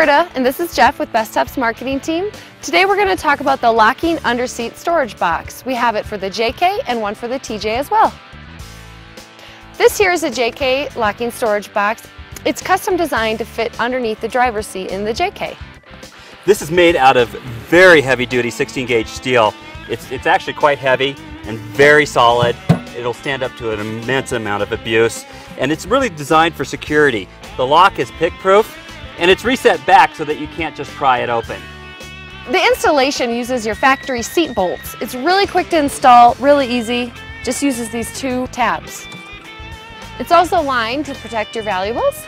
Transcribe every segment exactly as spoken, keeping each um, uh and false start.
Britta, and this is Jeff with Bestop's marketing team. Today we're going to talk about the locking underseat storage box. We have it for the J K and one for the T J as well. This here is a J K locking storage box. It's custom designed to fit underneath the driver's seat in the J K. This is made out of very heavy-duty sixteen gauge steel. It's, it's actually quite heavy and very solid. It'll stand up to an immense amount of abuse, and it's really designed for security. The lock is pick-proof, and it's reset back so that you can't just pry it open. The installation uses your factory seat bolts. It's really quick to install, really easy, just uses these two tabs. It's also lined to protect your valuables.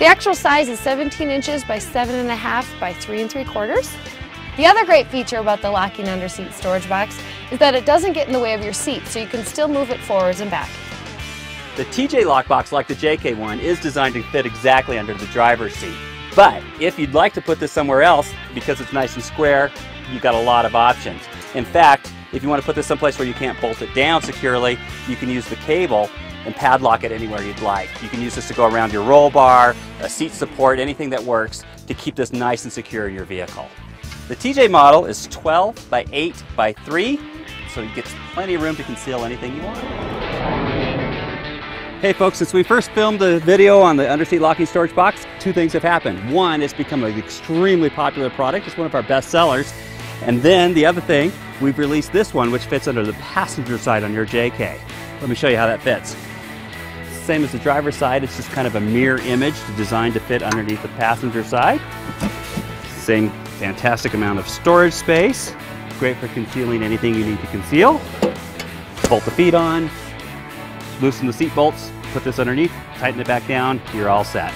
The actual size is seventeen inches by seven and a half by three and three quarters. The other great feature about the locking underseat storage box is that it doesn't get in the way of your seat, so you can still move it forwards and back. The T J lockbox, like the J K one, is designed to fit exactly under the driver's seat. But if you'd like to put this somewhere else, because it's nice and square, you've got a lot of options. In fact, if you want to put this someplace where you can't bolt it down securely, you can use the cable and padlock it anywhere you'd like. You can use this to go around your roll bar, a seat support, anything that works to keep this nice and secure in your vehicle. The T J model is twelve by eight by three, so it gets plenty of room to conceal anything you want. Hey folks, since we first filmed the video on the underseat locking storage box, two things have happened. One, it's become an extremely popular product. It's one of our best sellers. And then the other thing, we've released this one, which fits under the passenger side on your J K. Let me show you how that fits. Same as the driver's side, it's just kind of a mirror image designed to fit underneath the passenger side. Same fantastic amount of storage space. Great for concealing anything you need to conceal. Bolt the feet on. Loosen the seat bolts, put this underneath, tighten it back down, you're all set.